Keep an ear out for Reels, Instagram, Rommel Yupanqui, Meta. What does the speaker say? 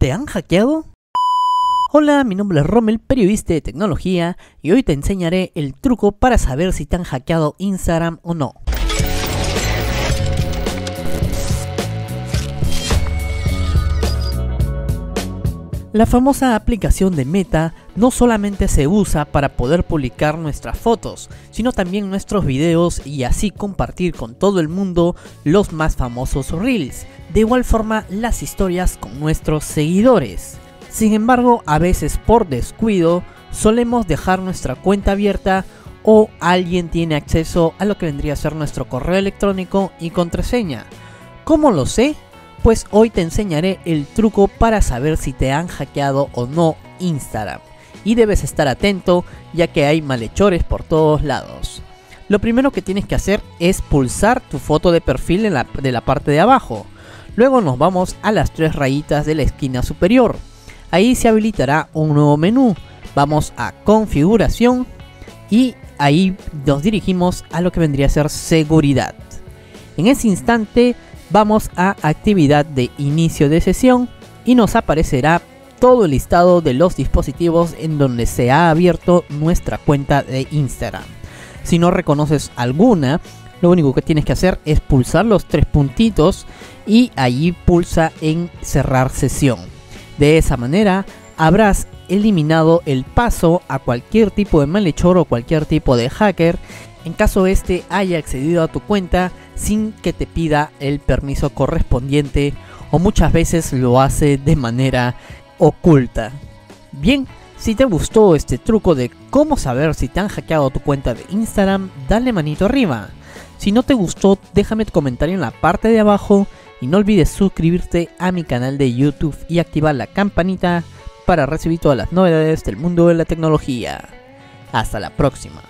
¿Te han hackeado? Hola, mi nombre es Rommel, periodista de tecnología, y hoy te enseñaré el truco para saber si te han hackeado Instagram o no. La famosa aplicación de Meta no solamente se usa para poder publicar nuestras fotos, sino también nuestros videos y así compartir con todo el mundo los más famosos Reels, de igual forma las historias con nuestros seguidores. Sin embargo, a veces por descuido solemos dejar nuestra cuenta abierta o alguien tiene acceso a lo que vendría a ser nuestro correo electrónico y contraseña. ¿Cómo lo sé? Pues hoy te enseñaré el truco para saber si te han hackeado o no Instagram. Y debes estar atento ya que hay malhechores por todos lados. Lo primero que tienes que hacer es pulsar tu foto de perfil en de la parte de abajo. Luego nos vamos a las tres rayitas de la esquina superior. Ahí se habilitará un nuevo menú. Vamos a configuración y ahí nos dirigimos a lo que vendría a ser seguridad. En ese instante vamos a actividad de inicio de sesión y nos aparecerá todo el listado de los dispositivos en donde se ha abierto nuestra cuenta de Instagram. Si no reconoces alguna, lo único que tienes que hacer es pulsar los tres puntitos y allí pulsa en cerrar sesión. De esa manera habrás eliminado el paso a cualquier tipo de malhechor o cualquier tipo de hacker en caso este haya accedido a tu cuenta sin que te pida el permiso correspondiente, o muchas veces lo hace de manera oculta. Bien, si te gustó este truco de cómo saber si te han hackeado tu cuenta de Instagram, dale manito arriba. Si no te gustó, déjame tu comentario en la parte de abajo y no olvides suscribirte a mi canal de YouTube y activar la campanita para recibir todas las novedades del mundo de la tecnología. Hasta la próxima.